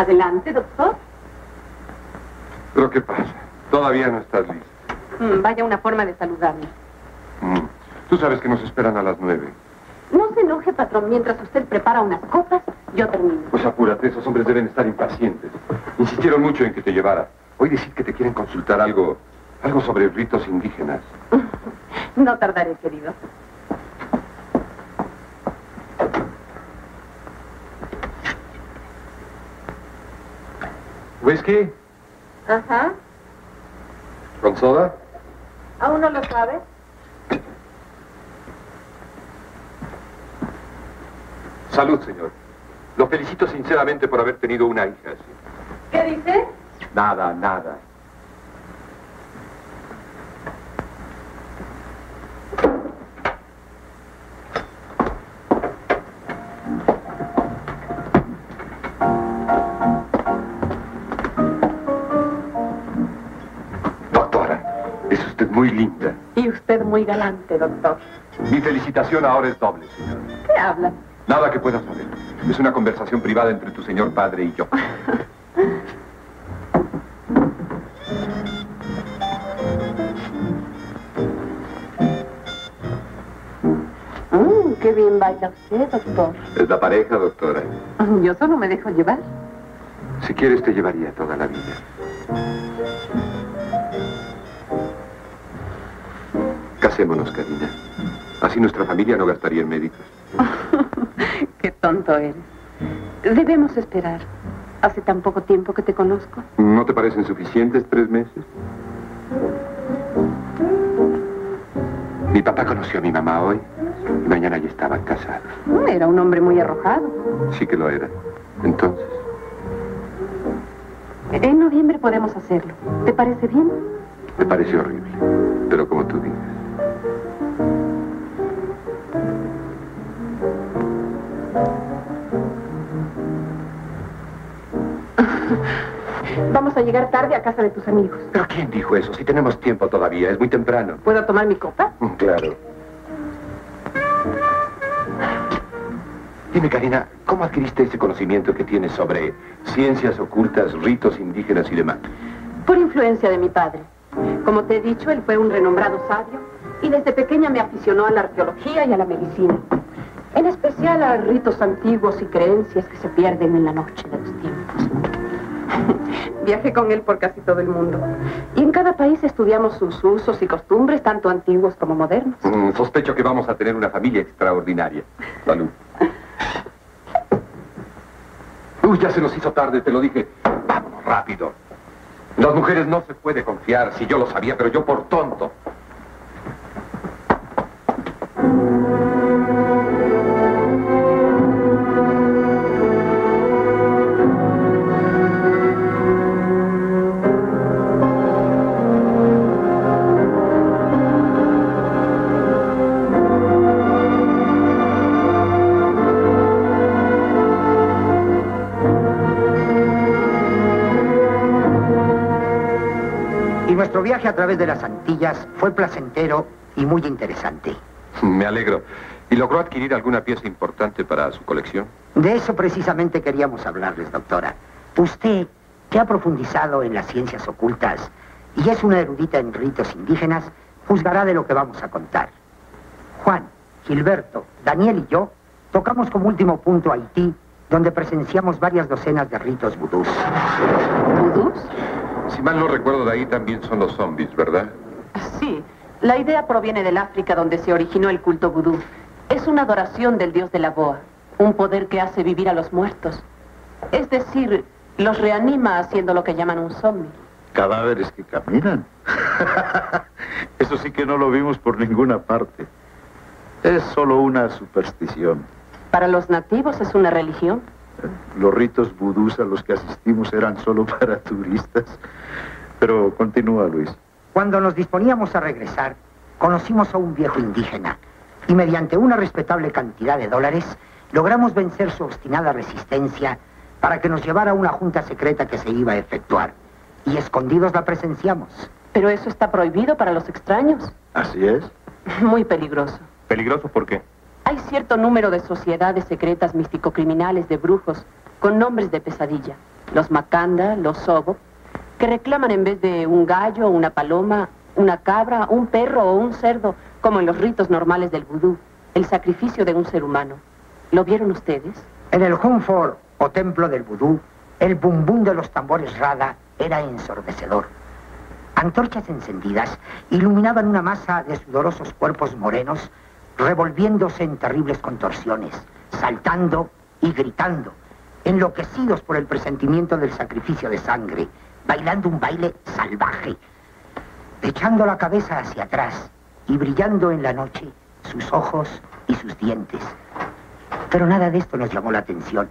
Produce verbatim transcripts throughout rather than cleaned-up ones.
Adelante, doctor. ¿Pero qué pasa? Todavía no estás lista. Mm, vaya una forma de saludarme. Mm. Tú sabes que nos esperan a las nueve. No se enoje, patrón. Mientras usted prepara unas copas, yo termino. Pues apúrate, esos hombres deben estar impacientes. Insistieron mucho en que te llevara. Hoy decir que te quieren consultar algo... algo sobre ritos indígenas. No tardaré, querido. ¿Whisky? Ajá. ¿Con soda? ¿Aún no lo sabes? Salud, señor. Lo felicito sinceramente por haber tenido una hija así. ¿Qué dice? Nada, nada. Doctora, es usted muy linda. Y usted muy galante, doctor. Mi felicitación ahora es doble, señor. ¿Qué habla? Nada que puedas saber. Es una conversación privada entre tu señor padre y yo. Mm, qué bien baila usted, doctor. Es la pareja, doctora. Yo solo me dejo llevar. Si quieres, te llevaría toda la vida. Casémonos, Karina. Así nuestra familia no gastaría en médicos. Qué tonto eres. Debemos esperar. Hace tan poco tiempo que te conozco. ¿No te parecen suficientes tres meses? Mi papá conoció a mi mamá hoy y mañana ya estaban casados. Era un hombre muy arrojado. Sí que lo era. Entonces... en noviembre podemos hacerlo. ¿Te parece bien? Me parece horrible, pero como tú dices. Vamos a llegar tarde a casa de tus amigos. ¿Pero quién dijo eso? Si tenemos tiempo todavía, es muy temprano. ¿Puedo tomar mi copa? Claro. Dime, Karina, ¿cómo adquiriste ese conocimiento que tienes sobre ciencias ocultas, ritos indígenas y demás? Por influencia de mi padre. Como te he dicho, él fue un renombrado sabio y desde pequeña me aficionó a la arqueología y a la medicina. En especial a ritos antiguos y creencias que se pierden en la noche de los tiempos. Viajé con él por casi todo el mundo. Y en cada país estudiamos sus usos y costumbres, tanto antiguos como modernos. Mm, sospecho que vamos a tener una familia extraordinaria. Salud. Uy, ya se nos hizo tarde, te lo dije. Vamos, rápido. Las mujeres no se puede confiar, si yo lo sabía, pero yo por tonto. Nuestro viaje a través de las Antillas fue placentero y muy interesante. Me alegro. ¿Y logró adquirir alguna pieza importante para su colección? De eso precisamente queríamos hablarles, doctora. Usted, que ha profundizado en las ciencias ocultas y es una erudita en ritos indígenas, juzgará de lo que vamos a contar. Juan, Gilberto, Daniel y yo tocamos como último punto Haití, donde presenciamos varias docenas de ritos vudús. ¿Vudús? Si mal no recuerdo, de ahí también son los zombis, ¿verdad? Sí. La idea proviene del África, donde se originó el culto vudú. Es una adoración del dios de la boa, un poder que hace vivir a los muertos. Es decir, los reanima haciendo lo que llaman un zombi. Cadáveres que caminan. Eso sí que no lo vimos por ninguna parte. Es solo una superstición. Para los nativos es una religión. Los ritos vudús a los que asistimos eran solo para turistas. Pero continúa, Luis. Cuando nos disponíamos a regresar, conocimos a un viejo indígena y mediante una respetable cantidad de dólares logramos vencer su obstinada resistencia para que nos llevara a una junta secreta que se iba a efectuar. Y escondidos la presenciamos. Pero eso está prohibido para los extraños. Así es. Muy peligroso. ¿Peligroso por qué? Hay cierto número de sociedades secretas místico-criminales de brujos con nombres de pesadilla. los Makanda, los Sobo, que reclaman en vez de un gallo, una paloma, una cabra, un perro o un cerdo, como en los ritos normales del vudú, el sacrificio de un ser humano. ¿Lo vieron ustedes? En el Humphor, o templo del vudú, el bumbum de los tambores rada era ensordecedor. Antorchas encendidas iluminaban una masa de sudorosos cuerpos morenos, revolviéndose en terribles contorsiones, saltando y gritando, enloquecidos por el presentimiento del sacrificio de sangre, bailando un baile salvaje, echando la cabeza hacia atrás y brillando en la noche sus ojos y sus dientes. Pero nada de esto nos llamó la atención.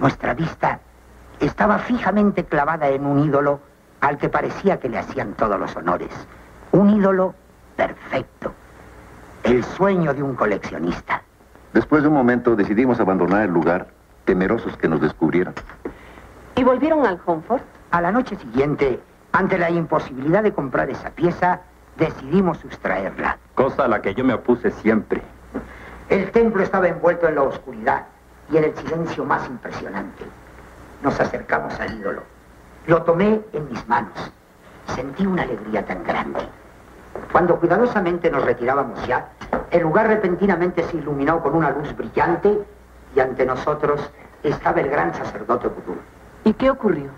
Nuestra vista estaba fijamente clavada en un ídolo al que parecía que le hacían todos los honores. Un ídolo perfecto. El sueño de un coleccionista. Después de un momento decidimos abandonar el lugar, temerosos que nos descubrieran. ¿Y volvieron al Homeford? A la noche siguiente, ante la imposibilidad de comprar esa pieza, decidimos sustraerla. Cosa a la que yo me opuse siempre. El templo estaba envuelto en la oscuridad y en el silencio más impresionante. Nos acercamos al ídolo. Lo tomé en mis manos. Sentí una alegría tan grande. Cuando cuidadosamente nos retirábamos ya, el lugar repentinamente se iluminó con una luz brillante y ante nosotros estaba el gran sacerdote vudú. ¿Y qué ocurrió?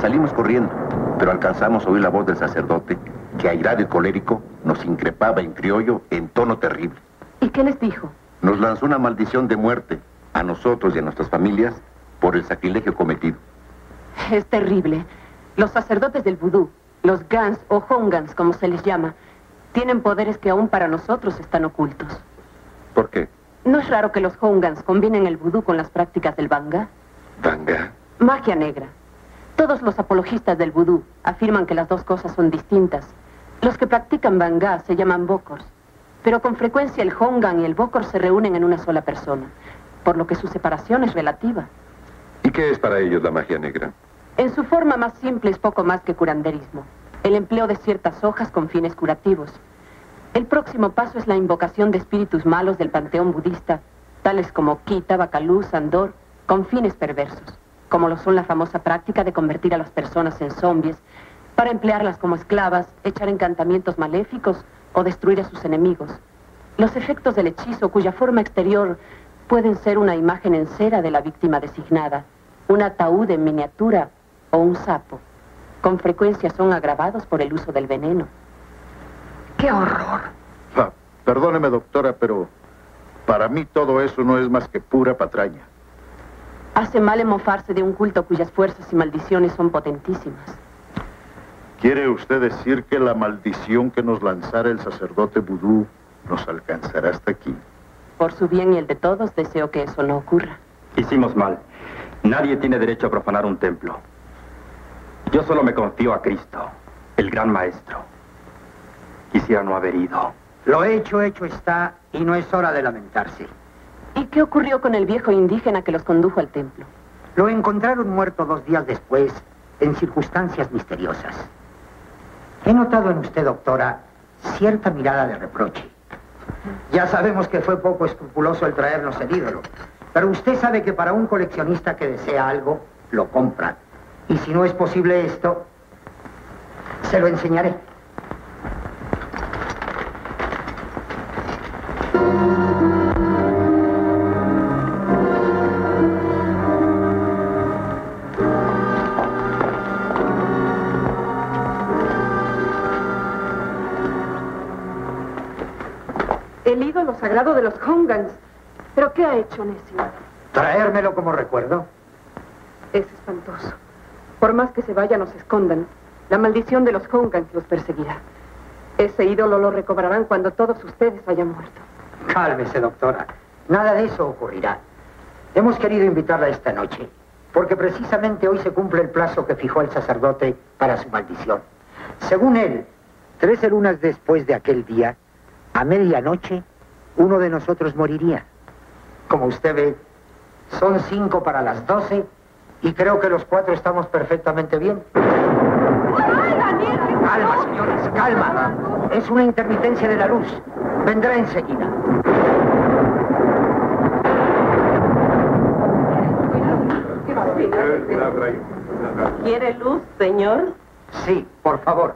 Salimos corriendo, pero alcanzamos a oír la voz del sacerdote, que airado y colérico nos increpaba en criollo en tono terrible. ¿Y qué les dijo? Nos lanzó una maldición de muerte a nosotros y a nuestras familias por el sacrilegio cometido. Es terrible. Los sacerdotes del vudú, los Gans o Hongans, como se les llama, tienen poderes que aún para nosotros están ocultos. ¿Por qué? No es raro que los Hongans combinen el vudú con las prácticas del Banga. ¿Banga? Magia negra. Todos los apologistas del vudú afirman que las dos cosas son distintas. Los que practican Banga se llaman Bokors, pero con frecuencia el Hongan y el Bokor se reúnen en una sola persona, por lo que su separación es relativa. ¿Y qué es para ellos la magia negra? En su forma más simple es poco más que curanderismo, el empleo de ciertas hojas con fines curativos. El próximo paso es la invocación de espíritus malos del panteón budista, tales como Kita, Bacaluz, Andor, con fines perversos, como lo son la famosa práctica de convertir a las personas en zombies, para emplearlas como esclavas, echar encantamientos maléficos o destruir a sus enemigos. Los efectos del hechizo, cuya forma exterior pueden ser una imagen en cera de la víctima designada, un ataúd en miniatura o un sapo, con frecuencia son agravados por el uso del veneno. ¡Qué horror! Ah, perdóneme, doctora, pero para mí todo eso no es más que pura patraña. Hace mal en mofarse de un culto cuyas fuerzas y maldiciones son potentísimas. ¿Quiere usted decir que la maldición que nos lanzara el sacerdote vudú nos alcanzará hasta aquí? Por su bien y el de todos, deseo que eso no ocurra. Hicimos mal. Nadie tiene derecho a profanar un templo. Yo solo me confío a Cristo, el gran maestro. Quisiera no haber ido. Lo hecho, hecho está, y no es hora de lamentarse. ¿Y qué ocurrió con el viejo indígena que los condujo al templo? Lo encontraron muerto dos días después, en circunstancias misteriosas. He notado en usted, doctora, cierta mirada de reproche. Ya sabemos que fue poco escrupuloso el traernos el ídolo, pero usted sabe que para un coleccionista que desea algo, lo compra. Y si no es posible esto, se lo enseñaré. El ídolo sagrado de los Hongans. ¿Pero qué ha hecho Néstor? Traérmelo como recuerdo. Es espantoso. Por más que se vayan o se escondan, la maldición de los Hongans los perseguirá. Ese ídolo lo recobrarán cuando todos ustedes hayan muerto. Cálmese, doctora. Nada de eso ocurrirá. Hemos querido invitarla esta noche, porque precisamente hoy se cumple el plazo que fijó el sacerdote para su maldición. Según él, trece lunas después de aquel día, a medianoche, uno de nosotros moriría. Como usted ve, son cinco para las doce y creo que los cuatro estamos perfectamente bien. ¡Ay, Daniel! Calma, señores, calma. Es una intermitencia de la luz. Vendrá enseguida. ¿Quiere luz, señor? Sí, por favor.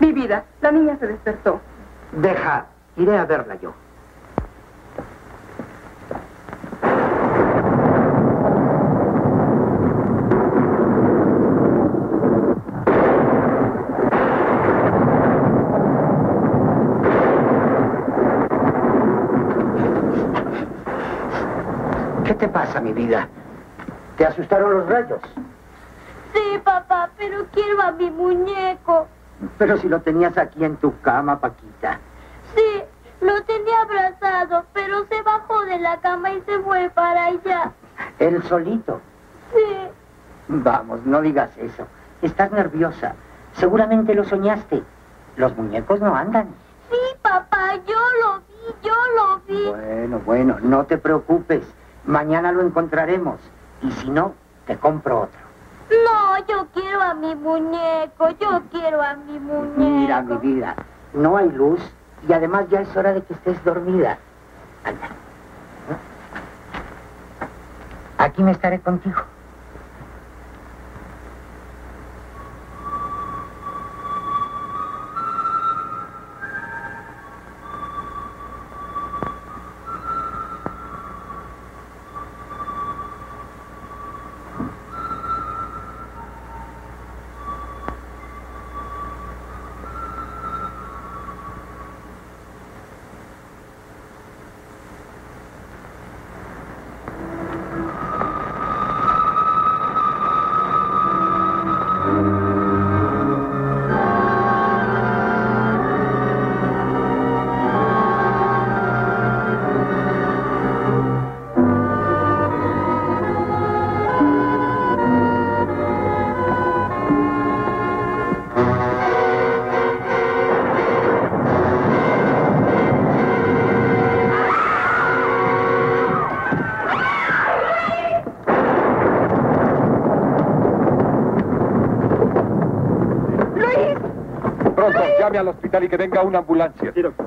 Mi vida, la niña se despertó. Deja, iré a verla yo. ¿Qué te pasa, mi vida? ¿Te asustaron los rayos? Sí, papá, pero quiero a mi muñeco. Pero si lo tenías aquí en tu cama, Paquita. Sí, lo tenía abrazado, pero se bajó de la cama y se fue para allá. ¿Él solito? Sí. Vamos, no digas eso. Estás nerviosa. Seguramente lo soñaste. Los muñecos no andan. Sí, papá, yo lo vi, yo lo vi. Bueno, bueno, no te preocupes. Mañana lo encontraremos, y si no, te compro otro. No, yo quiero a mi muñeco, yo quiero a mi muñeco. Mira, mi vida, no hay luz, y además ya es hora de que estés dormida. Anda. Aquí me estaré contigo. Llame al hospital y que venga una ambulancia. Sí, doctor.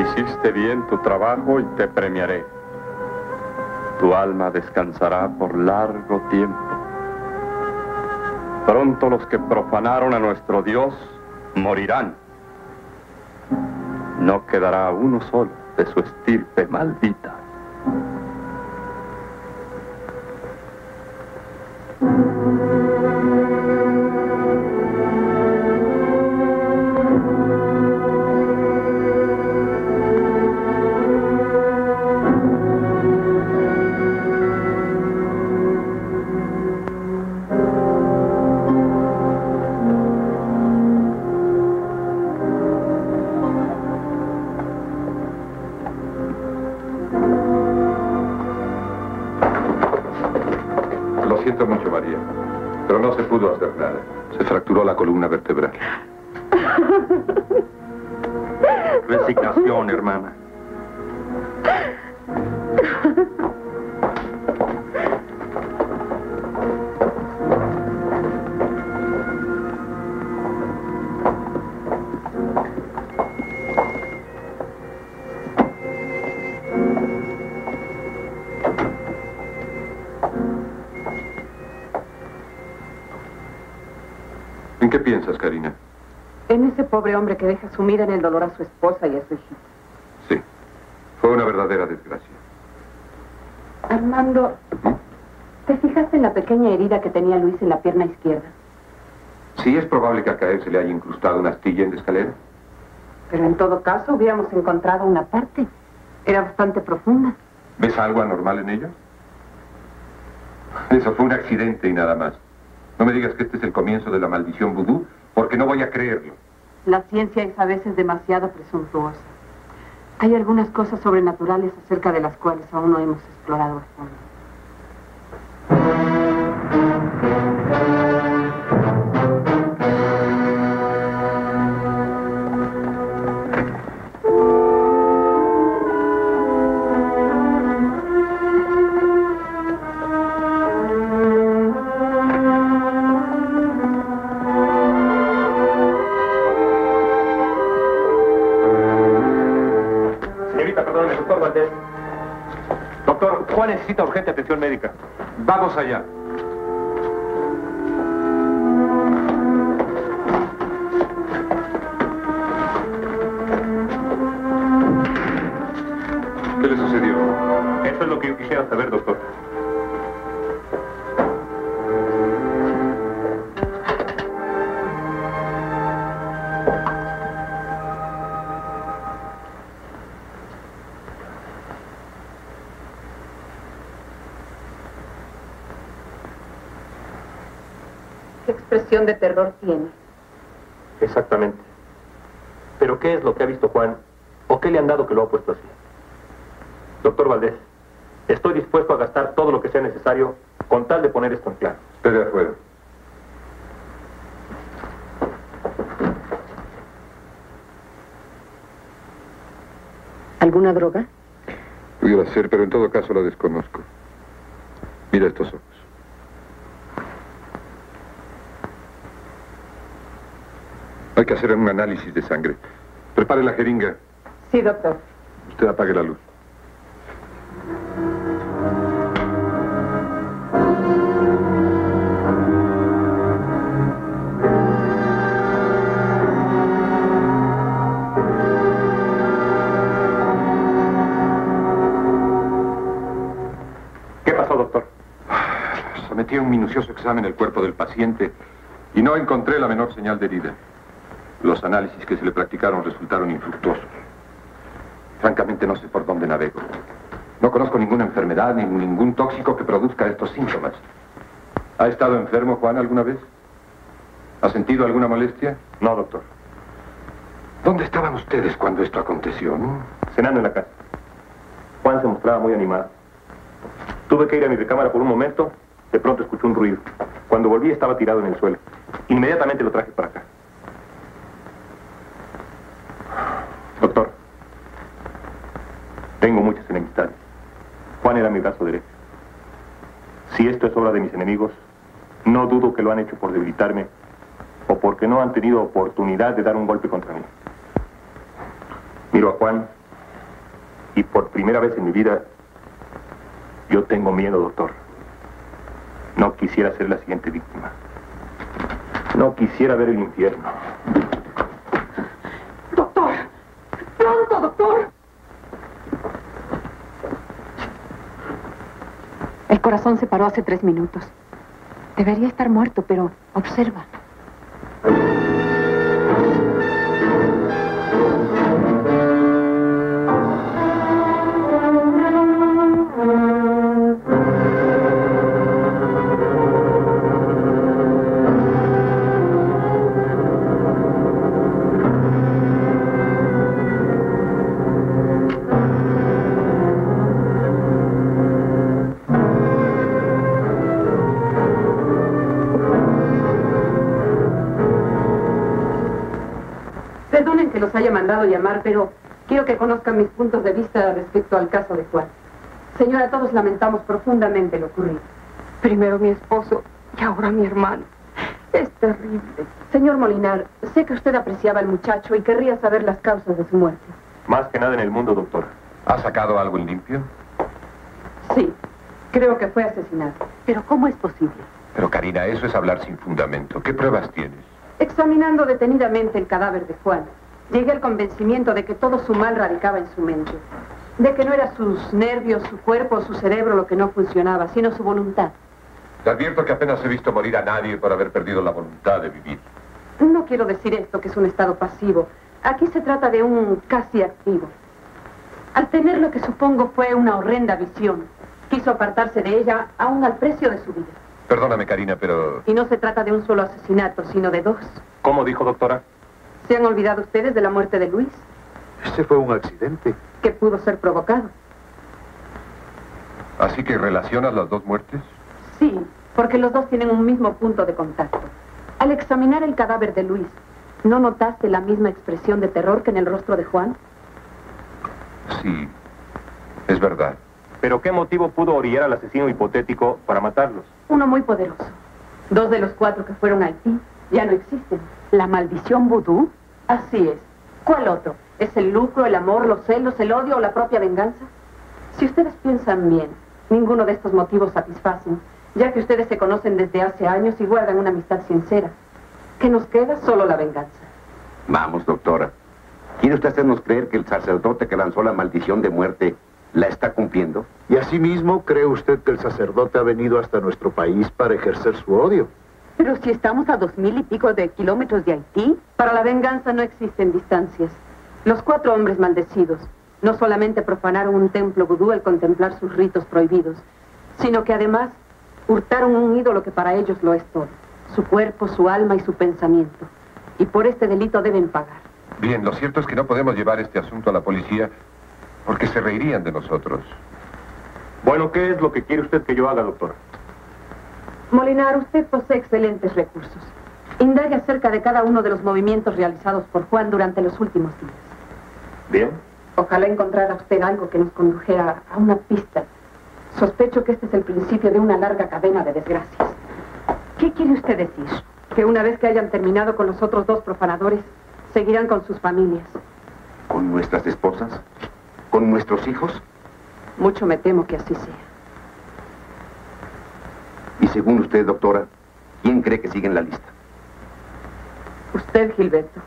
Hiciste bien tu trabajo y te premiaré. Tu alma descansará por largo tiempo. Pronto los que profanaron a nuestro Dios morirán. No quedará uno solo de su estirpe maldita. ¿En qué piensas, Karina? En ese pobre hombre que deja sumida en el dolor a su esposa y a su hijita. Sí, fue una verdadera desgracia. Armando, ¿Mm? ¿te fijaste en la pequeña herida que tenía Luis en la pierna izquierda? Sí, es probable que al caer se le haya incrustado una astilla en la escalera. Pero en todo caso hubiéramos encontrado una parte. Era bastante profunda. ¿Ves algo anormal en ella? Eso fue un accidente y nada más. No me digas que este es el comienzo de la maldición vudú, porque no voy a creerlo. La ciencia es a veces demasiado presuntuosa. Hay algunas cosas sobrenaturales acerca de las cuales aún no hemos explorado a fondo. Juan necesita urgente atención médica. Vamos allá. ¿Qué le sucedió? Eso es lo que yo quisiera saber, doctor. De terror tiene. Exactamente. ¿Pero qué es lo que ha visto Juan o qué le han dado que lo ha puesto así? Doctor Valdés, estoy dispuesto a gastar todo lo que sea necesario con tal de poner esto en claro. Estoy de acuerdo. ¿Alguna droga? Pudiera ser, pero en todo caso la desconozco. Mira estos ojos. Hay que hacer un análisis de sangre. Prepare la jeringa. Sí, doctor. Usted apague la luz. ¿Qué pasó, doctor? Sometí a un minucioso examen el cuerpo del paciente y no encontré la menor señal de herida. Los análisis que se le practicaron resultaron infructuosos. Francamente, no sé por dónde navego. No conozco ninguna enfermedad ni ningún tóxico que produzca estos síntomas. ¿Ha estado enfermo, Juan, alguna vez? ¿Ha sentido alguna molestia? No, doctor. ¿Dónde estaban ustedes cuando esto aconteció? ¿No? Cenando en la casa. Juan se mostraba muy animado. Tuve que ir a mi recámara por un momento. De pronto escuché un ruido. Cuando volví estaba tirado en el suelo. Inmediatamente lo traje para acá. Doctor, tengo muchas enemistades. Juan era mi brazo derecho. Si esto es obra de mis enemigos, no dudo que lo han hecho por debilitarme o porque no han tenido oportunidad de dar un golpe contra mí. Miro a Juan y por primera vez en mi vida yo tengo miedo, doctor. No quisiera ser la siguiente víctima. No quisiera ver el infierno. Doctor. El corazón se paró hace tres minutos. Debería estar muerto, pero observa. Los haya mandado llamar, pero quiero que conozcan mis puntos de vista respecto al caso de Juan. Señora, todos lamentamos profundamente lo ocurrido. Primero mi esposo y ahora mi hermano. Es terrible. Señor Molinar, sé que usted apreciaba al muchacho y querría saber las causas de su muerte. Más que nada en el mundo, doctor. ¿Ha sacado algo en limpio? Sí, creo que fue asesinado. Pero ¿cómo es posible? Pero Karina, eso es hablar sin fundamento. ¿Qué pruebas tienes? Examinando detenidamente el cadáver de Juan, llegué al convencimiento de que todo su mal radicaba en su mente. De que no era sus nervios, su cuerpo, su cerebro lo que no funcionaba, sino su voluntad. Te advierto que apenas he visto morir a nadie por haber perdido la voluntad de vivir. No quiero decir esto, que es un estado pasivo. Aquí se trata de un casi activo. Al tener lo que supongo fue una horrenda visión, quiso apartarse de ella aún al precio de su vida. Perdóname, Karina, pero... Y no se trata de un solo asesinato, sino de dos. ¿Cómo dijo, doctora? ¿Se han olvidado ustedes de la muerte de Luis? Ese fue un accidente. Que pudo ser provocado. ¿Así que relacionas las dos muertes? Sí, porque los dos tienen un mismo punto de contacto. Al examinar el cadáver de Luis, ¿no notaste la misma expresión de terror que en el rostro de Juan? Sí, es verdad. ¿Pero qué motivo pudo orillar al asesino hipotético para matarlos? Uno muy poderoso. Dos de los cuatro que fueron a Haití ya no existen. ¿La maldición vudú? Así es. ¿Cuál otro? ¿Es el lucro, el amor, los celos, el odio o la propia venganza? Si ustedes piensan bien, Ninguno de estos motivos satisfacen, ya que ustedes se conocen desde hace años y guardan una amistad sincera. ¿Qué nos queda? Solo la venganza. Vamos, doctora. ¿Quiere usted hacernos creer que el sacerdote que lanzó la maldición de muerte la está cumpliendo? Y asimismo, ¿cree usted que el sacerdote ha venido hasta nuestro país para ejercer su odio? Pero si estamos a dos mil y pico de kilómetros de Haití... Para la venganza no existen distancias. Los cuatro hombres maldecidos no solamente profanaron un templo vudú al contemplar sus ritos prohibidos, sino que además hurtaron un ídolo que para ellos lo es todo, su cuerpo, su alma y su pensamiento. Y por este delito deben pagar. Bien, lo cierto es que no podemos llevar este asunto a la policía porque se reirían de nosotros. Bueno, ¿qué es lo que quiere usted que yo haga, doctora? Molinar, usted posee excelentes recursos. Indague acerca de cada uno de los movimientos realizados por Juan durante los últimos días. Bien. Ojalá encontrara usted algo que nos condujera a una pista. Sospecho que este es el principio de una larga cadena de desgracias. ¿Qué quiere usted decir? Que una vez que hayan terminado con los otros dos profanadores, seguirán con sus familias. ¿Con nuestras esposas? ¿Con nuestros hijos? Mucho me temo que así sea. Y según usted, doctora, ¿quién cree que sigue en la lista? Usted, Gilberto,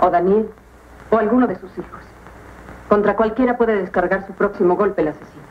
o Daniel, o alguno de sus hijos. Contra cualquiera puede descargar su próximo golpe el asesino.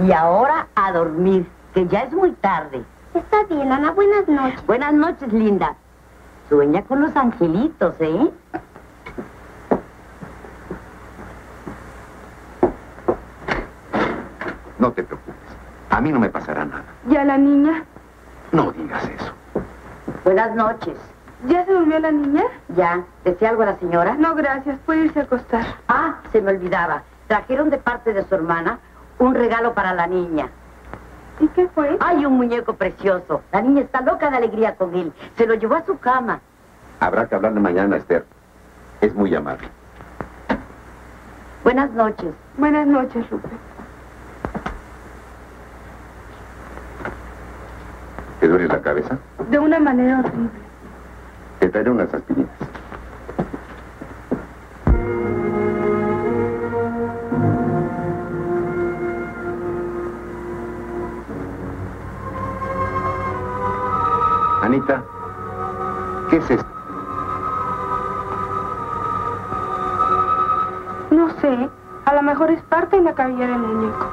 Y ahora a dormir, que ya es muy tarde. Está bien, Ana. Buenas noches. Buenas noches, linda. Sueña con los angelitos, ¿eh? No te preocupes. A mí no me pasará nada. ¿Y a la niña? No digas eso. Buenas noches. ¿Ya se durmió la niña? Ya. ¿Decía algo a la señora? No, gracias. Puede irse a acostar. Ah, se me olvidaba. Trajeron de parte de su hermana un regalo para la niña. ¿Y qué fue? Hay un muñeco precioso. La niña está loca de alegría con él. Se lo llevó a su cama. Habrá que hablarle mañana, Esther. Es muy amable. Buenas noches. Buenas noches, Lupe. ¿Te duele la cabeza? De una manera horrible. Te traeré unas aspirinas. Anita, ¿qué es esto? No sé, a lo mejor es parte de la cabellera del muñeco.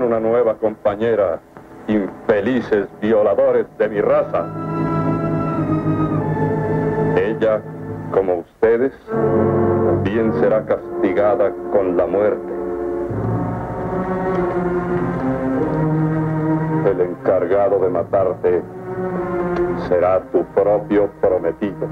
Una nueva compañera, infelices violadores de mi raza. Ella, como ustedes, también será castigada con la muerte. El encargado de matarte será tu propio prometido.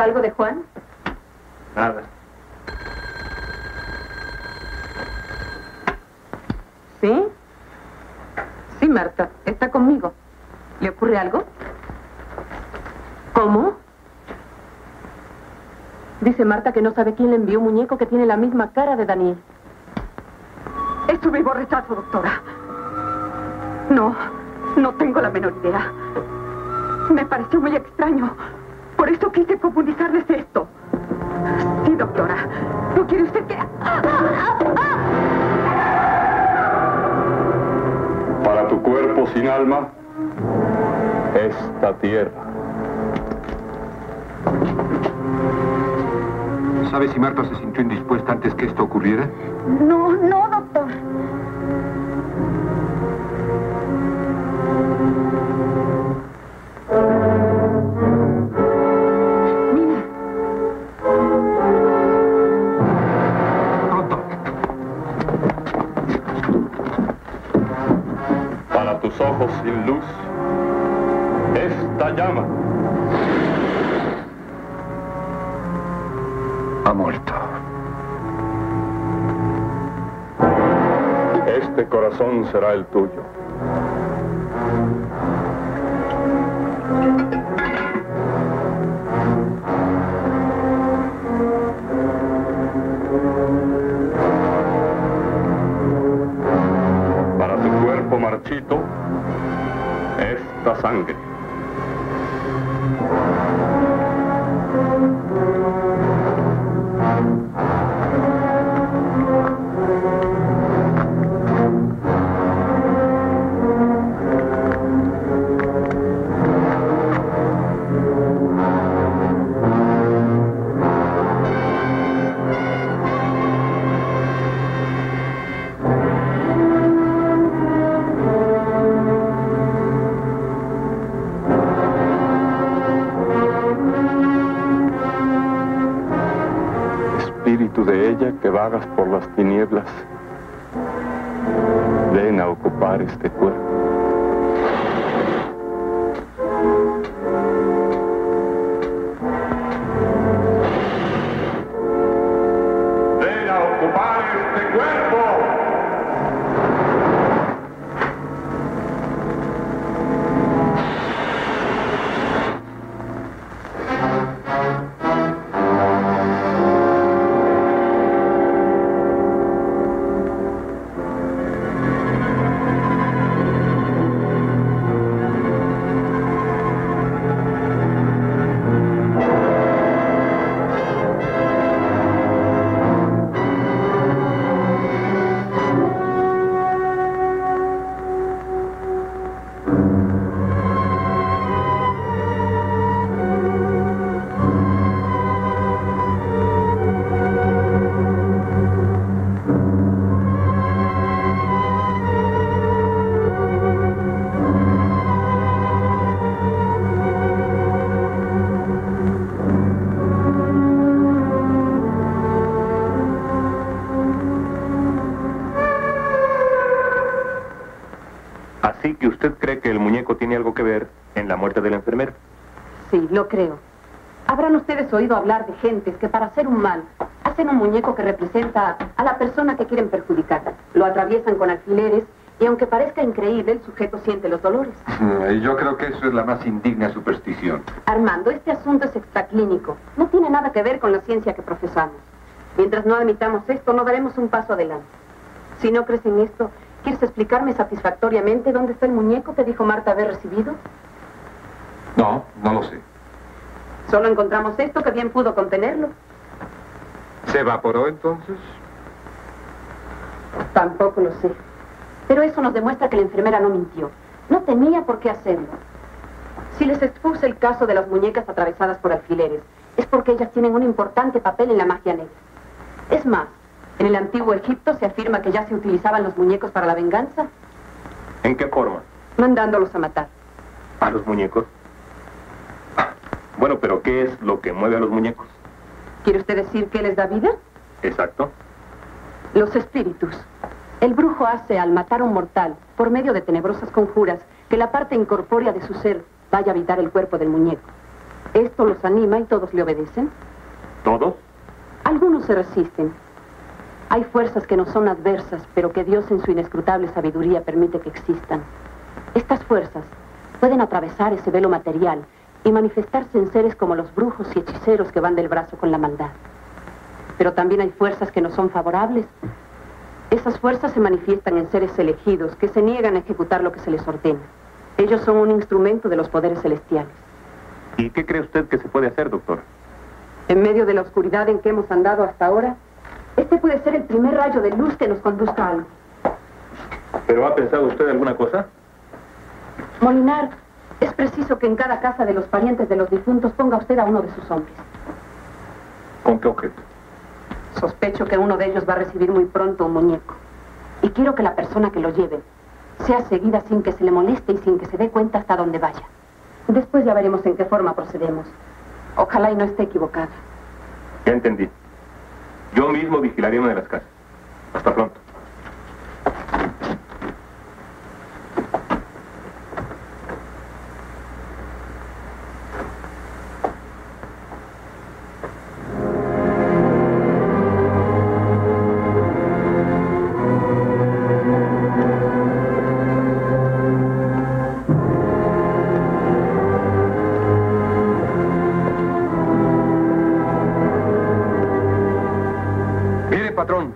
¿Algo de Juan? Nada. ¿Sí? Sí, Marta, está conmigo. ¿Le ocurre algo? ¿Cómo? Dice Marta que no sabe quién le envió un muñeco que tiene la misma cara de Daniel. Es su vivo retrato, doctora. No, no tengo la menor idea. Me pareció muy extraño. Por eso quise comunicarles esto. Sí, doctora. ¿No quiere usted que...? ¡Ah, ah, ah! Para tu cuerpo sin alma, esta tierra. ¿Sabes si Marta se sintió indispuesta antes que esto ocurriera? No, no, doctor. Ojos sin luz, esta llama. Ha muerto. Este corazón será el tuyo. cuerpo marchito, esta sangre. Que vagas por las tinieblas, ven a ocupar este cuerpo. Así que usted cree que el muñeco tiene algo que ver en la muerte del enfermero. Sí, lo creo. Habrán ustedes oído hablar de gentes que para hacer un mal hacen un muñeco que representa a la persona que quieren perjudicar. Lo atraviesan con alfileres y aunque parezca increíble, el sujeto siente los dolores. Yo creo que eso es la más indigna superstición. Armando, este asunto es extraclínico. No tiene nada que ver con la ciencia que profesamos. Mientras no admitamos esto, no daremos un paso adelante. Si no crees en esto... ¿Quieres explicarme satisfactoriamente dónde está el muñeco que dijo Marta haber recibido? No, no lo sé. Solo encontramos esto que bien pudo contenerlo. ¿Se evaporó entonces? Tampoco lo sé. Pero eso nos demuestra que la enfermera no mintió. No tenía por qué hacerlo. Si les expuse el caso de las muñecas atravesadas por alfileres, es porque ellas tienen un importante papel en la magia negra. Es más... En el antiguo Egipto se afirma que ya se utilizaban los muñecos para la venganza. ¿En qué forma? Mandándolos a matar. ¿A los muñecos? Ah, bueno, pero ¿qué es lo que mueve a los muñecos? ¿Quiere usted decir que les da vida? Exacto. Los espíritus. El brujo hace al matar a un mortal, por medio de tenebrosas conjuras, que la parte incorpórea de su ser vaya a habitar el cuerpo del muñeco. Esto los anima y todos le obedecen. ¿Todos? Algunos se resisten. Hay fuerzas que no son adversas, pero que Dios en su inescrutable sabiduría permite que existan. Estas fuerzas pueden atravesar ese velo material y manifestarse en seres como los brujos y hechiceros que van del brazo con la maldad. Pero también hay fuerzas que no son favorables. Esas fuerzas se manifiestan en seres elegidos que se niegan a ejecutar lo que se les ordena. Ellos son un instrumento de los poderes celestiales. ¿Y qué cree usted que se puede hacer, doctor? En medio de la oscuridad en que hemos andado hasta ahora... Este puede ser el primer rayo de luz que nos conduzca a algo. ¿Pero ha pensado usted alguna cosa? Molinar, es preciso que en cada casa de los parientes de los difuntos ponga usted a uno de sus hombres. ¿Con qué objeto? Sospecho que uno de ellos va a recibir muy pronto un muñeco. Y quiero que la persona que lo lleve sea seguida sin que se le moleste y sin que se dé cuenta hasta dónde vaya. Después ya veremos en qué forma procedemos. Ojalá y no esté equivocada. Ya entendí. Yo mismo vigilaré una de las casas. Hasta pronto. Patrón.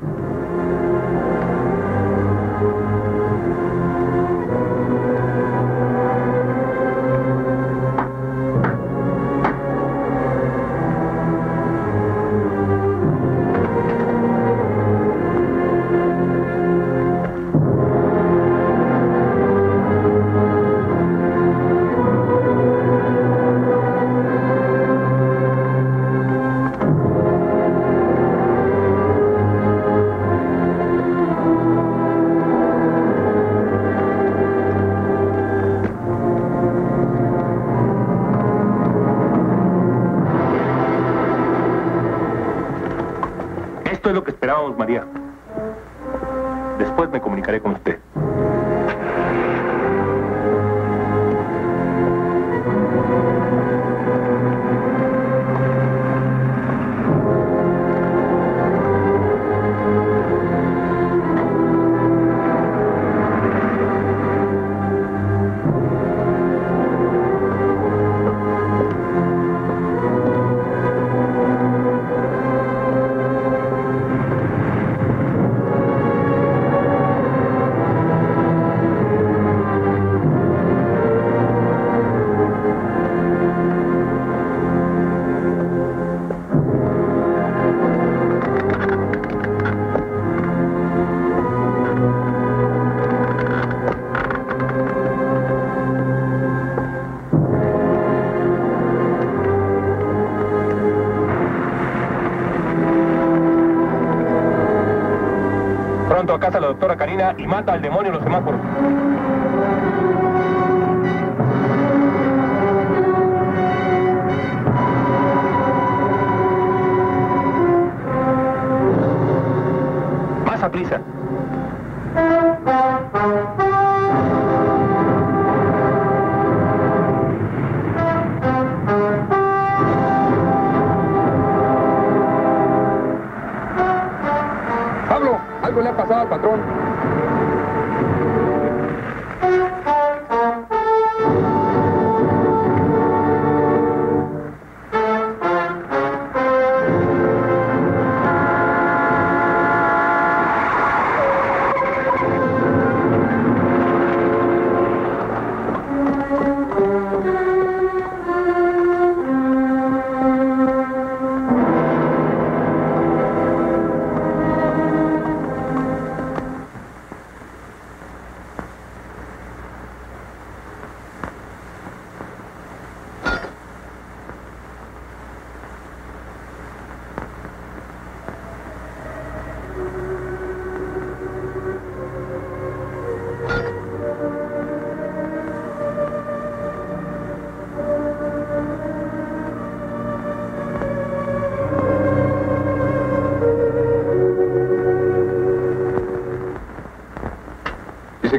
es lo que esperábamos, María. Después me comunicaré con usted. A casa la doctora Karina y mata al demonio en los semáforos. Más a prisa. Al patrón.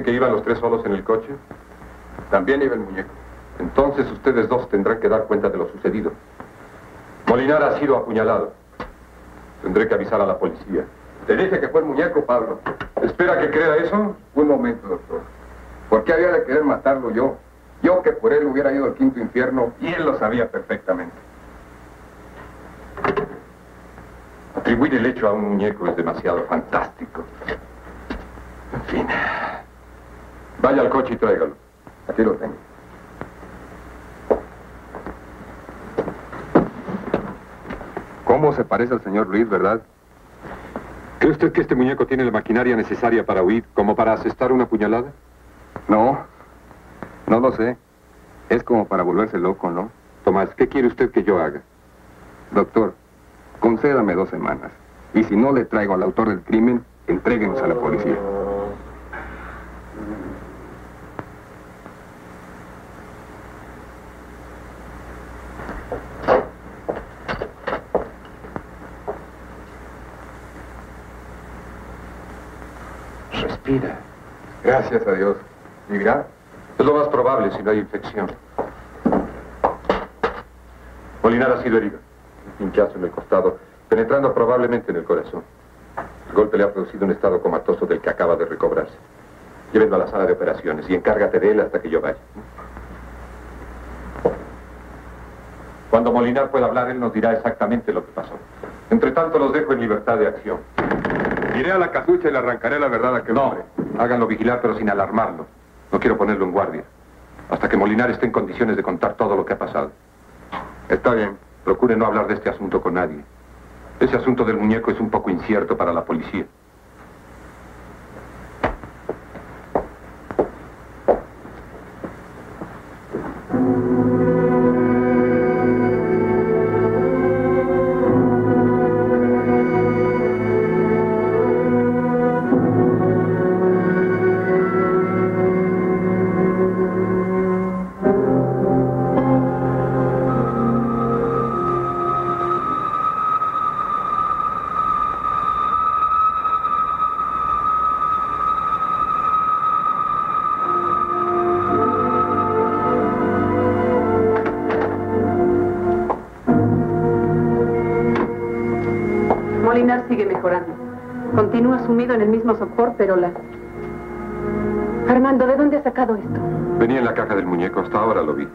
Que iban los tres solos en el coche. También iba el muñeco. Entonces ustedes dos tendrán que dar cuenta de lo sucedido. Molinar ha sido apuñalado. Tendré que avisar a la policía. Te dije que fue el muñeco, Pablo. ¿Espera que crea eso? Un momento, doctor. ¿Por qué había de querer matarlo yo? Yo que por él hubiera ido al quinto infierno y él lo sabía perfectamente. Atribuir el hecho a un muñeco es demasiado fantástico. En fin... Vaya al coche y tráigalo. Aquí lo tengo. ¿Cómo se parece al señor Ruiz, verdad? ¿Cree usted que este muñeco tiene la maquinaria necesaria para huir, como para asestar una puñalada? No, no lo sé. Es como para volverse loco, ¿no? Tomás, ¿qué quiere usted que yo haga? Doctor, concédame dos semanas. Y si no le traigo al autor del crimen, entréguenos a la policía. Respira. Gracias a Dios. ¿Vivirá? Es lo más probable si no hay infección. Molinar ha sido herido. Un pinchazo en el costado, penetrando probablemente en el corazón. El golpe le ha producido un estado comatoso del que acaba de recobrarse. Llévenlo a la sala de operaciones y encárgate de él hasta que yo vaya. Cuando Molinar pueda hablar, él nos dirá exactamente lo que pasó. Entre tanto, los dejo en libertad de acción. Iré a la casucha y le arrancaré la verdad a aquel hombre. No, háganlo vigilar, pero sin alarmarlo. No quiero ponerlo en guardia. Hasta que Molinar esté en condiciones de contar todo lo que ha pasado. Está bien. Procure no hablar de este asunto con nadie. Ese asunto del muñeco es un poco incierto para la policía. sigue mejorando. Continúa sumido en el mismo sopor, pero la... Armando, ¿de dónde has sacado esto? Venía en la caja del muñeco, hasta ahora lo vi.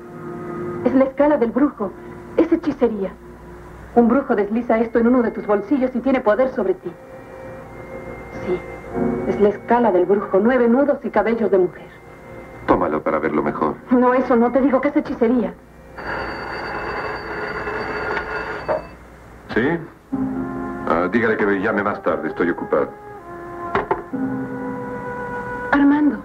Es la escala del brujo. Es hechicería. Un brujo desliza esto en uno de tus bolsillos y tiene poder sobre ti. Sí, es la escala del brujo. Nueve nudos y cabellos de mujer. Tómalo para verlo mejor. No, eso no. Te digo que es hechicería. ¿Sí? Uh, dígale que me llame más tarde. Estoy ocupado. Armando.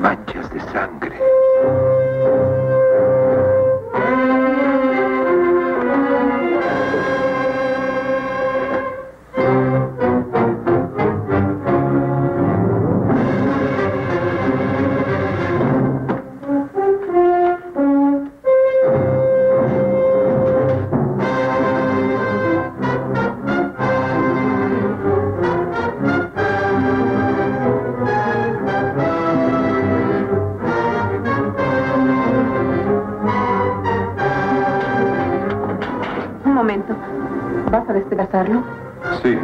Manchas de sangre. ¿Despedazarlo? Sí.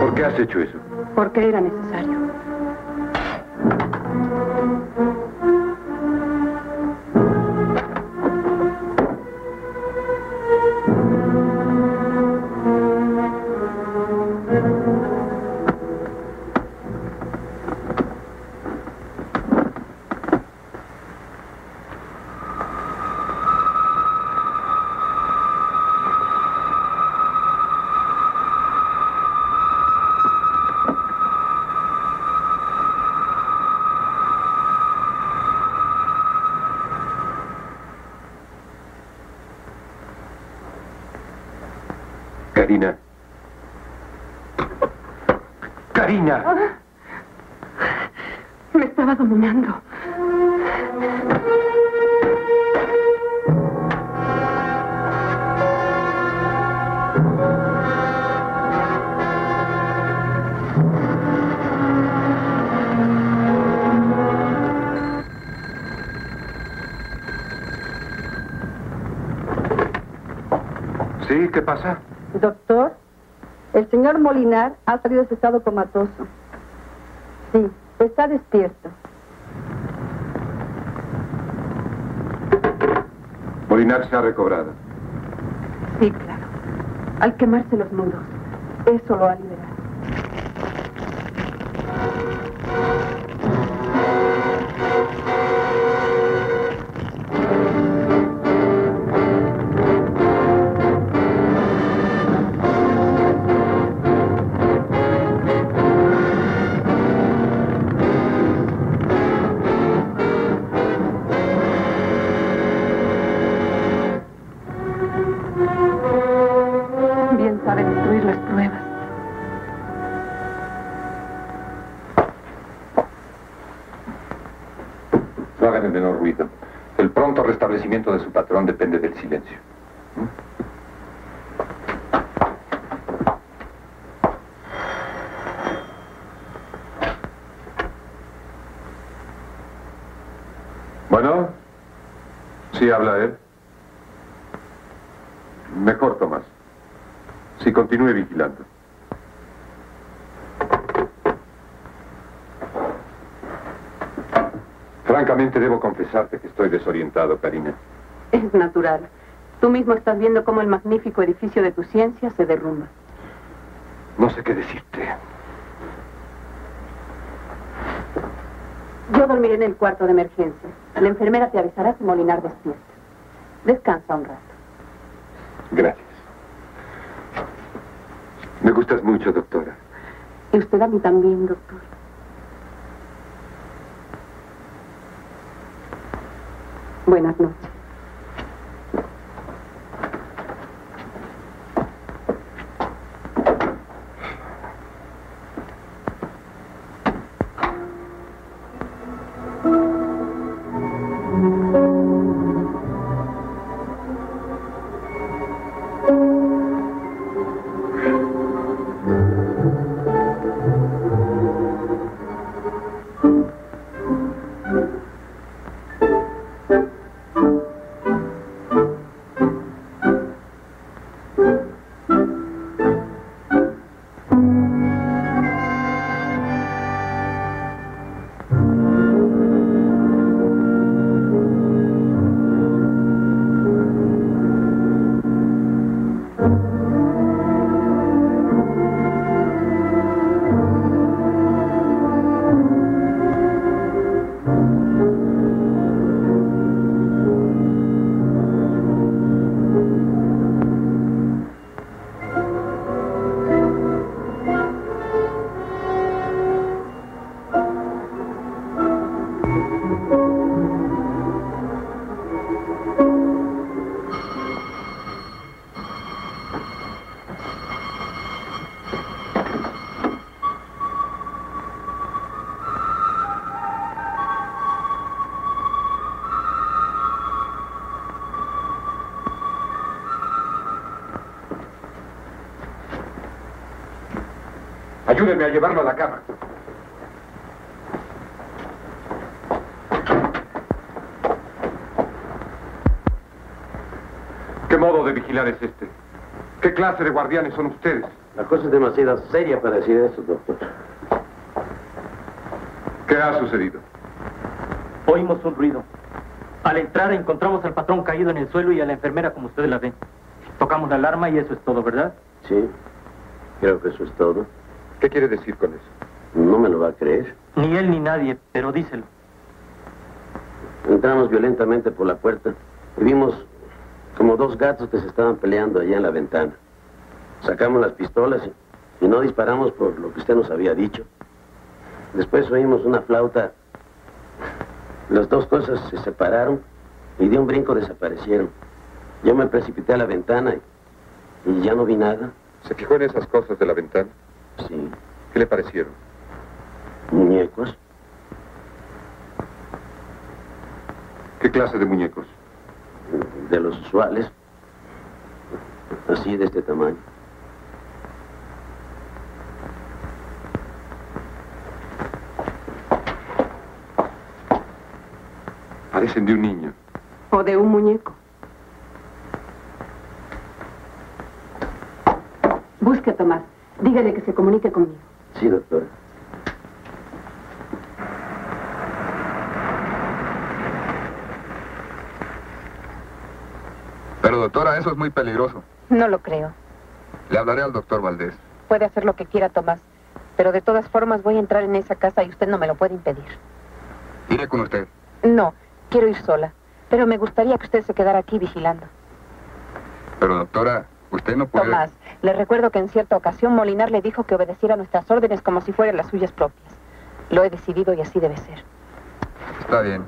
¿Por qué has hecho eso? Porque era necesario. Karina. Karina. Oh, me estaba dominando. ¿Sí? ¿Qué pasa? Doctor, el señor Molinar ha salido de su estado comatoso. Sí, está despierto. Molinar se ha recobrado. Sí, claro. Al quemarse los nudos, eso lo ha liberado. El establecimiento de su patrón depende del silencio. Bueno, sí habla él. Mejor, Tomás. Sí, continúe vigilando. Francamente, debo confesarte que estoy desorientado, Karina. Es natural. Tú mismo estás viendo cómo el magnífico edificio de tu ciencia se derrumba. No sé qué decirte. Yo dormiré en el cuarto de emergencia. La enfermera te avisará si Molinar despierta. Descansa un rato. Gracias. Me gustas mucho, doctora. Y usted a mí también, doctor. Buenas noches. Ayúdeme a llevarlo a la cama. ¿Qué modo de vigilar es este? ¿Qué clase de guardianes son ustedes? La cosa es demasiado seria para decir eso, doctor. ¿Qué ha sucedido? Oímos un ruido. Al entrar encontramos al patrón caído en el suelo y a la enfermera como ustedes la ven. Tocamos la alarma y eso es todo, ¿verdad? Sí, creo que eso es todo. ¿Qué quiere decir con eso? No me lo va a creer. Ni él ni nadie, pero díselo. Entramos violentamente por la puerta y vimos como dos gatos que se estaban peleando allá en la ventana. Sacamos las pistolas y no disparamos por lo que usted nos había dicho. Después oímos una flauta. Las dos cosas se separaron y de un brinco desaparecieron. Yo me precipité a la ventana y, y ya no vi nada. ¿Se fijó en esas cosas de la ventana? Sí. ¿Qué le parecieron? Muñecos. ¿Qué clase de muñecos? De los usuales. Así, de este tamaño. Parecen de un niño. O de un muñeco. Busque a Tomás. Dígale que se comunique conmigo. Sí, doctora. Pero, doctora, eso es muy peligroso. No lo creo. Le hablaré al doctor Valdés. Puede hacer lo que quiera, Tomás. Pero de todas formas voy a entrar en esa casa y usted no me lo puede impedir. Iré con usted. No, quiero ir sola. Pero me gustaría que usted se quedara aquí vigilando. Pero, doctora, usted no puede... Tomás, le recuerdo que en cierta ocasión Molinar le dijo que obedeciera nuestras órdenes como si fueran las suyas propias. Lo he decidido y así debe ser. Está bien.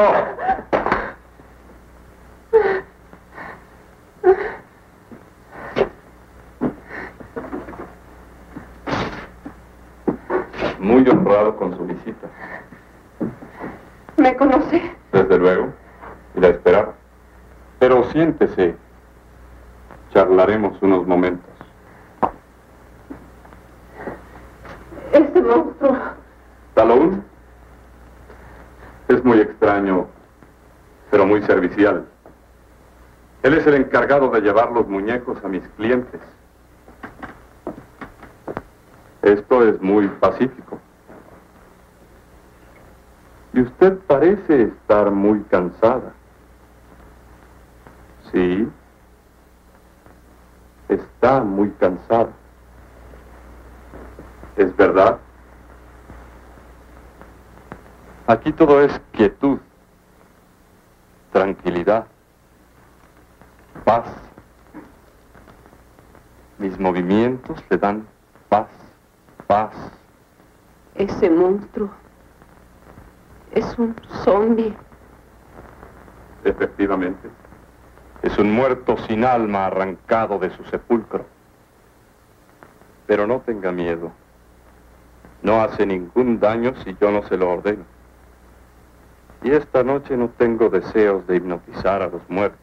Gilberto. Muy honrado con su visita. ¿Me conoce? Desde luego, y la esperaba. Pero siéntese, charlaremos unos momentos. Este monstruo... Talón es muy extraño, pero muy servicial. Él es el encargado de llevar los muñecos a mis clientes. Esto es muy pacífico. Y usted parece estar muy cansada. Sí, está muy cansada. ¿Es verdad? Aquí todo es quietud, tranquilidad, paz. Mis movimientos le dan paz, paz. Ese monstruo es un zombie. Efectivamente. Es un muerto sin alma arrancado de su sepulcro. Pero no tenga miedo. No hace ningún daño si yo no se lo ordeno. Y esta noche no tengo deseos de hipnotizar a los muertos.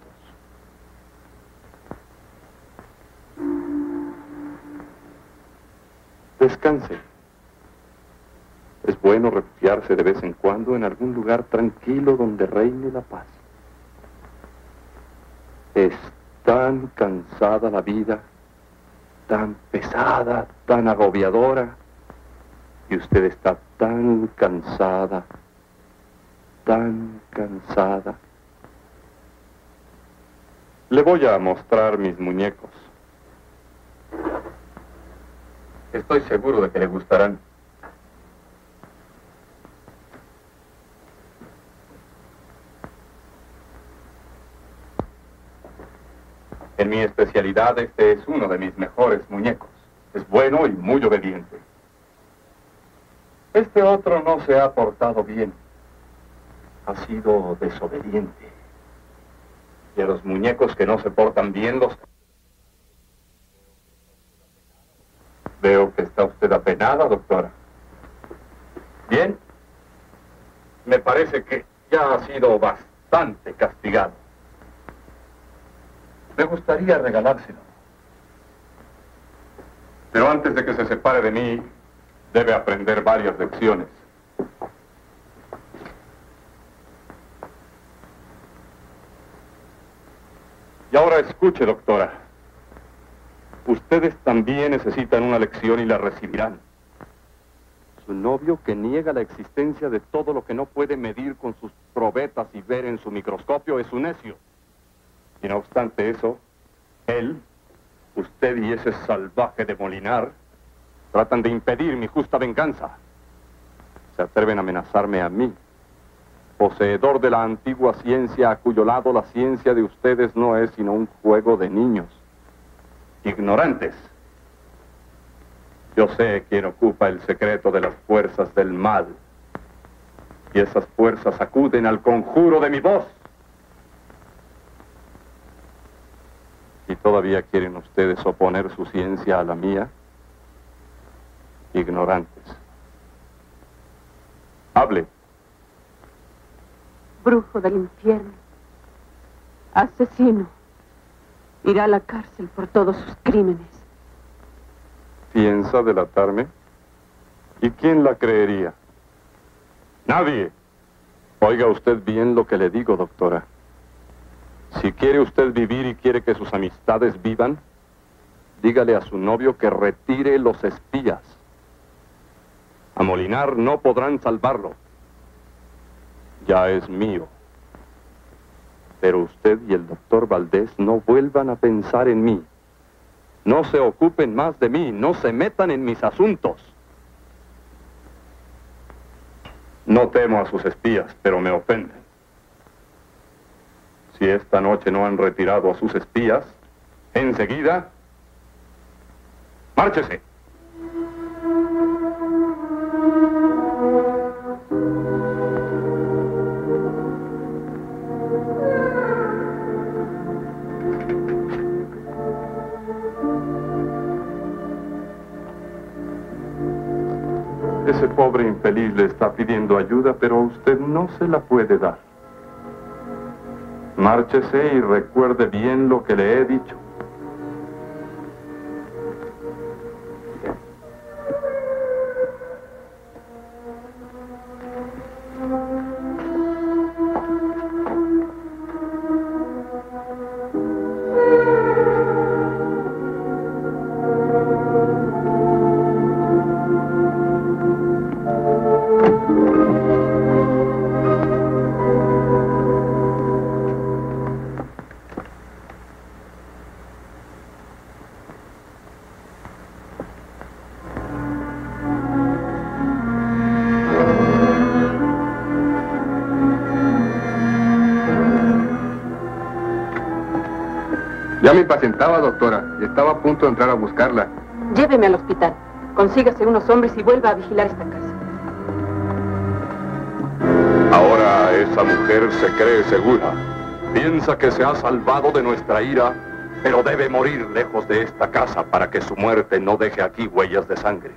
Descanse. Es bueno refugiarse de vez en cuando en algún lugar tranquilo donde reine la paz. Es tan cansada la vida, tan pesada, tan agobiadora, y usted está tan cansada, tan cansada. Le voy a mostrar mis muñecos. Estoy seguro de que le gustarán. En mi especialidad, este es uno de mis mejores muñecos. Es bueno y muy obediente. Este otro no se ha portado bien. Ha sido desobediente. Y a los muñecos que no se portan bien los... Veo que está usted apenada, doctora. Bien. Me parece que ya ha sido bastante castigado. Me gustaría regalárselo. Pero antes de que se separe de mí, debe aprender varias lecciones. Y ahora escuche, doctora. Ustedes también necesitan una lección y la recibirán. Su novio, que niega la existencia de todo lo que no puede medir con sus probetas y ver en su microscopio, es un necio. Y no obstante eso, él, usted y ese salvaje de Molinar tratan de impedir mi justa venganza. Se atreven a amenazarme a mí, poseedor de la antigua ciencia, a cuyo lado la ciencia de ustedes no es sino un juego de niños. Ignorantes. Yo sé quién ocupa el secreto de las fuerzas del mal. Y esas fuerzas acuden al conjuro de mi voz. ¿Y todavía quieren ustedes oponer su ciencia a la mía? Ignorantes. Hable. Brujo del infierno. Asesino. Irá a la cárcel por todos sus crímenes. ¿Piensa delatarme? ¿Y quién la creería? ¡Nadie! Oiga usted bien lo que le digo, doctora. Si quiere usted vivir y quiere que sus amistades vivan, dígale a su novio que retire los espías. A Molinar no podrán salvarlo. Ya es mío. Pero usted y el doctor Valdés no vuelvan a pensar en mí. No se ocupen más de mí, no se metan en mis asuntos. No temo a sus espías, pero me ofenden. Si esta noche no han retirado a sus espías, enseguida, márchese. Ese pobre infeliz le está pidiendo ayuda, pero usted no se la puede dar. Márchese y recuerde bien lo que le he dicho. Ya me impacientaba, doctora, y estaba a punto de entrar a buscarla. Lléveme al hospital, consígase unos hombres y vuelva a vigilar esta casa. Ahora esa mujer se cree segura. Piensa que se ha salvado de nuestra ira, pero debe morir lejos de esta casa para que su muerte no deje aquí huellas de sangre.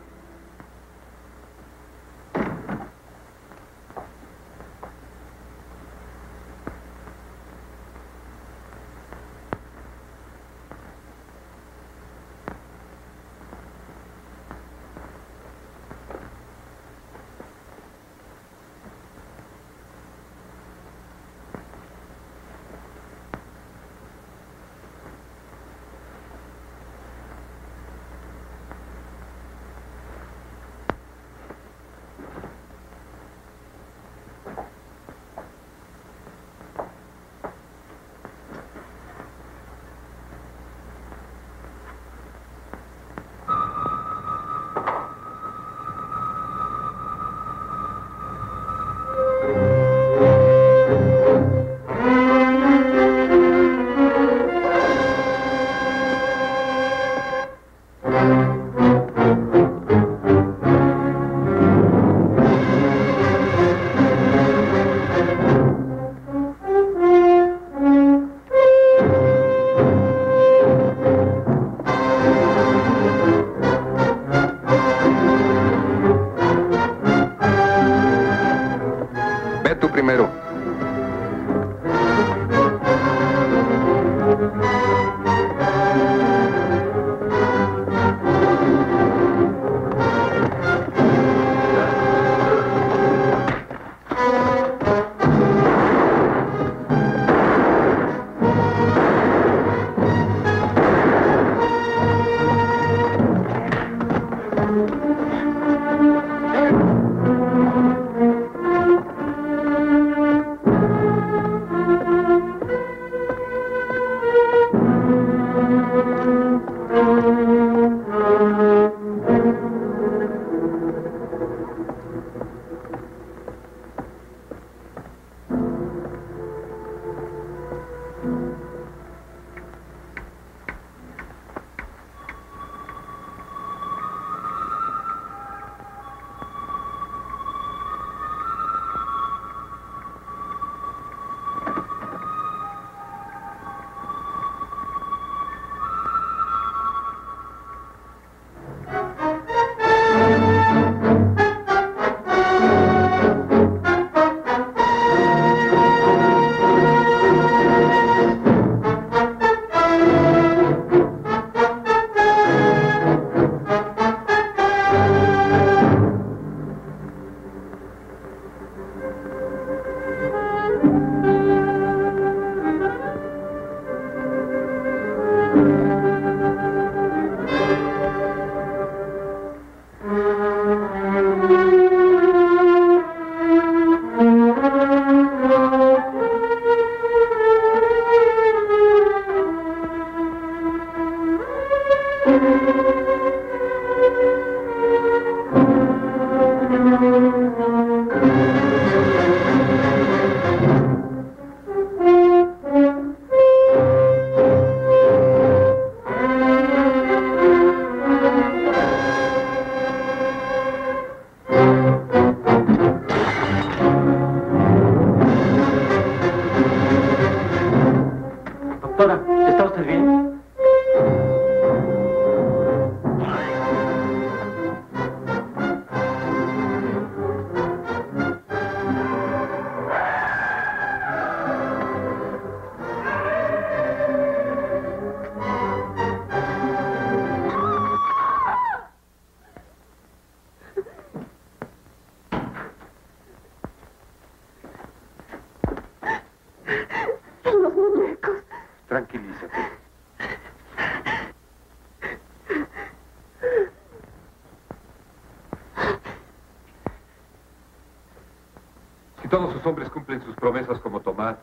todos sus hombres cumplen sus promesas como Tomás,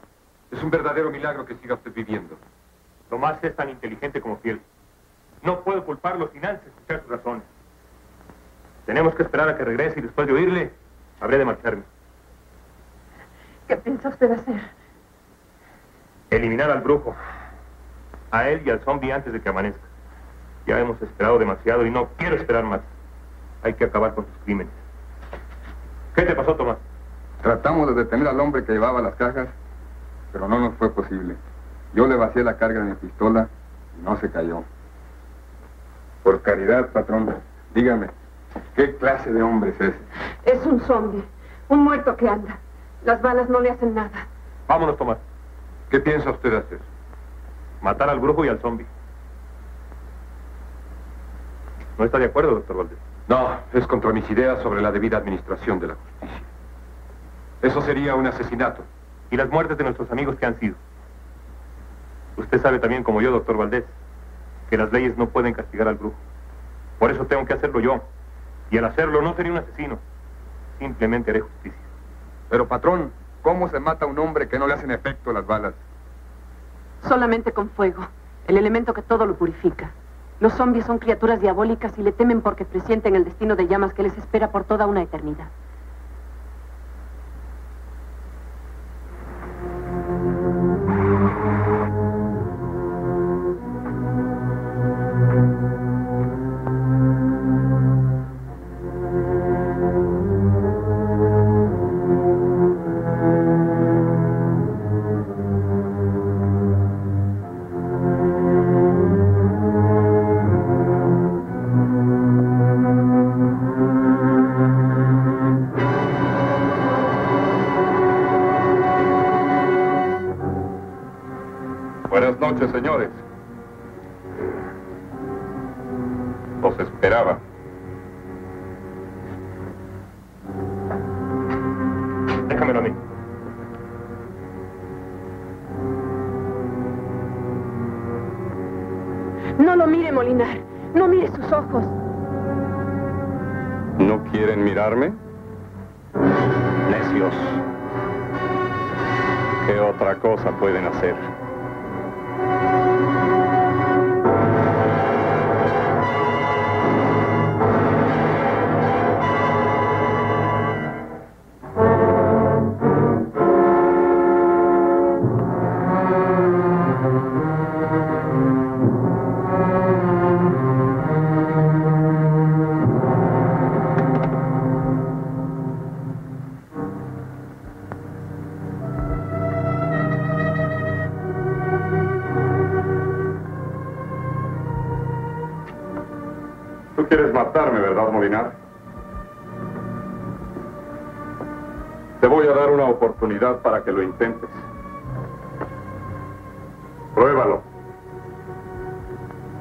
es un verdadero milagro que siga usted viviendo. Tomás es tan inteligente como fiel. No puedo culparlo sin antes escuchar sus razones. Tenemos que esperar a que regrese y después de oírle, habré de marcharme. ¿Qué piensa usted hacer? Eliminar al brujo. A él y al zombie antes de que amanezca. Ya hemos esperado demasiado y no quiero esperar más. Hay que acabar con sus crímenes. ¿Qué te pasó, Tomás? Tratamos de detener al hombre que llevaba las cajas, pero no nos fue posible. Yo le vacié la carga de mi pistola y no se cayó. Por caridad, patrón, dígame, ¿qué clase de hombre es ese? Es un zombie, un muerto que anda. Las balas no le hacen nada. Vámonos, Tomás. ¿Qué piensa usted hacer? Matar al brujo y al zombie. ¿No está de acuerdo, doctor Valdés? No, es contra mis ideas sobre la debida administración de la justicia. Eso sería un asesinato. Y las muertes de nuestros amigos que han sido. Usted sabe también, como yo, doctor Valdés, que las leyes no pueden castigar al brujo. Por eso tengo que hacerlo yo. Y al hacerlo no seré un asesino. Simplemente haré justicia. Pero, patrón, ¿cómo se mata a un hombre que no le hacen efecto las balas? Solamente con fuego, el elemento que todo lo purifica. Los zombies son criaturas diabólicas y le temen porque presienten el destino de llamas que les espera por toda una eternidad. Señores, los esperaba. Déjamelo a mí. No lo mire, Molinar. No mire sus ojos. ¿No quieren mirarme? Necios. ¿Qué otra cosa pueden hacer? Matarme, ¿verdad, Molinar? Te voy a dar una oportunidad para que lo intentes. Pruébalo.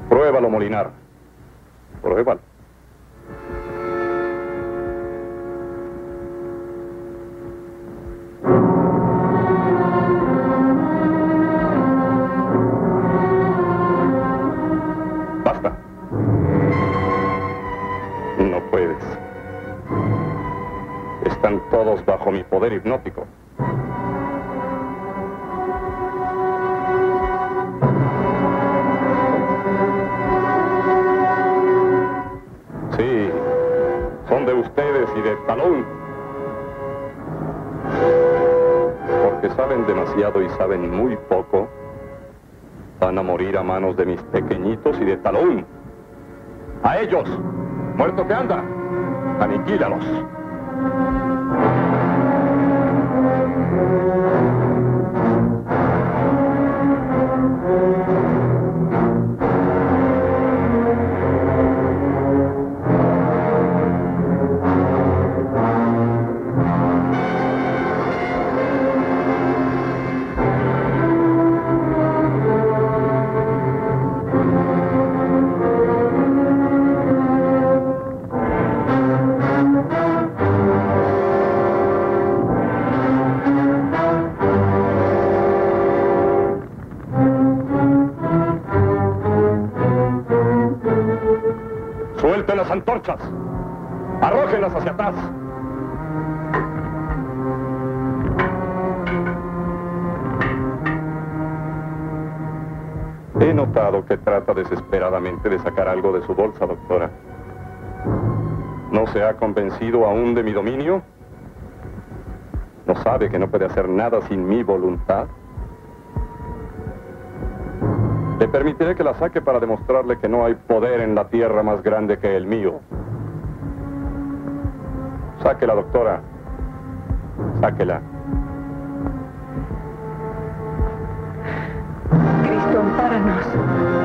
Pruébalo, Molinar. Pruébalo. Bajo mi poder hipnótico. Sí, son de ustedes y de Talón. Porque saben demasiado y saben muy poco, van a morir a manos de mis pequeñitos y de Talón. ¡A ellos! ¡Muerto que anda! ¡Aniquílalos! Antorchas, arrójenlas hacia atrás. He notado que trata desesperadamente de sacar algo de su bolsa, doctora. ¿No se ha convencido aún de mi dominio? ¿No sabe que no puede hacer nada sin mi voluntad? Le permitiré que la saque para demostrarle que no hay poder en la tierra más grande que el mío. Sáquela, doctora. Sáquela. Cristo, ampáranos.